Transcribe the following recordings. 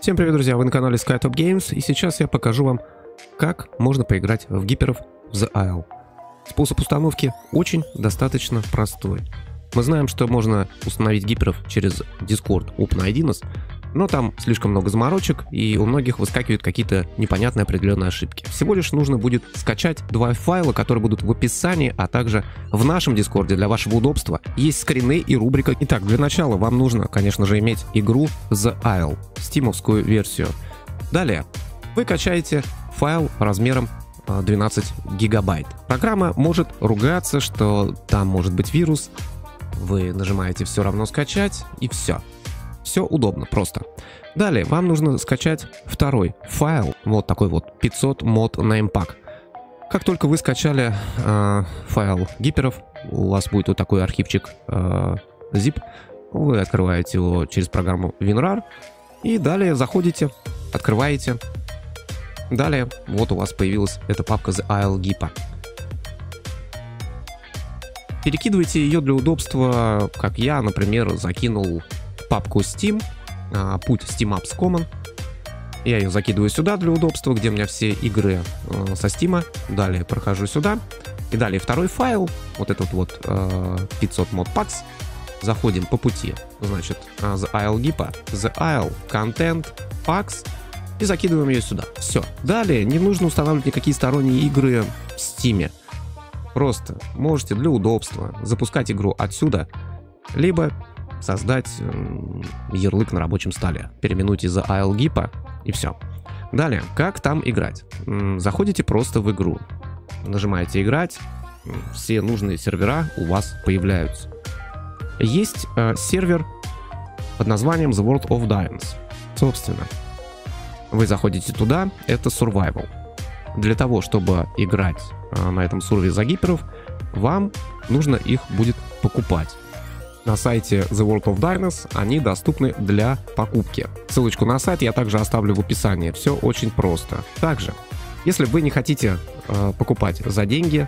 Всем привет, друзья, вы на канале SkyTop Games, и сейчас я покажу вам, как можно поиграть в гиперов в The Isle. Способ установки очень достаточно простой. Мы знаем, что можно установить гиперов через Discord OpenS, но там слишком много заморочек, и у многих выскакивают какие-то непонятные определенные ошибки. Всего лишь нужно будет скачать два файла, которые будут в описании, а также в нашем Дискорде для вашего удобства. Есть скрины и рубрика. Итак, для начала вам нужно, конечно же, иметь игру The Isle, стимовскую версию. Далее вы качаете файл размером 12 гигабайт. Программа может ругаться, что там может быть вирус. Вы нажимаете «Все равно скачать» и все. Все удобно, просто. Далее вам нужно скачать второй файл, вот такой вот 500 mod namepack. Как только вы скачали файл гиперов, у вас будет вот такой архивчик zip. Вы открываете его через программу WinRAR и далее заходите, открываете. Далее вот у вас появилась эта папка The Isle Gipa. Перекидывайте ее для удобства, как я, например, закинул папку Steam, путь SteamApps Common. Я ее закидываю сюда для удобства, где у меня все игры со Steam. Далее прохожу сюда. И далее второй файл, вот этот вот 500 modpacks. Заходим по пути, значит, The Isle Gipa, The Isle, Content, Packs. И закидываем ее сюда. Все. Далее не нужно устанавливать никакие сторонние игры в Steam. Просто можете для удобства запускать игру отсюда, либо создать ярлык на рабочем столе. Переименуйте The Isle Gipa и все. Далее, как там играть? Заходите просто в игру. Нажимаете «Играть». Все нужные сервера у вас появляются. Есть сервер под названием The World of Dinos. Собственно, вы заходите туда, это survival. Для того, чтобы играть на этом сервере за гиперов, вам нужно их будет покупать. На сайте The World of Dinos они доступны для покупки. Ссылочку на сайт я также оставлю в описании. Все очень просто. Также, если вы не хотите покупать за деньги,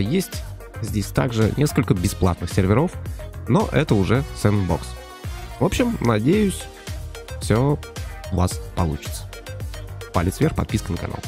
есть здесь также несколько бесплатных серверов, но это уже сэндбокс. В общем, надеюсь, все у вас получится. Палец вверх, подписка на канал.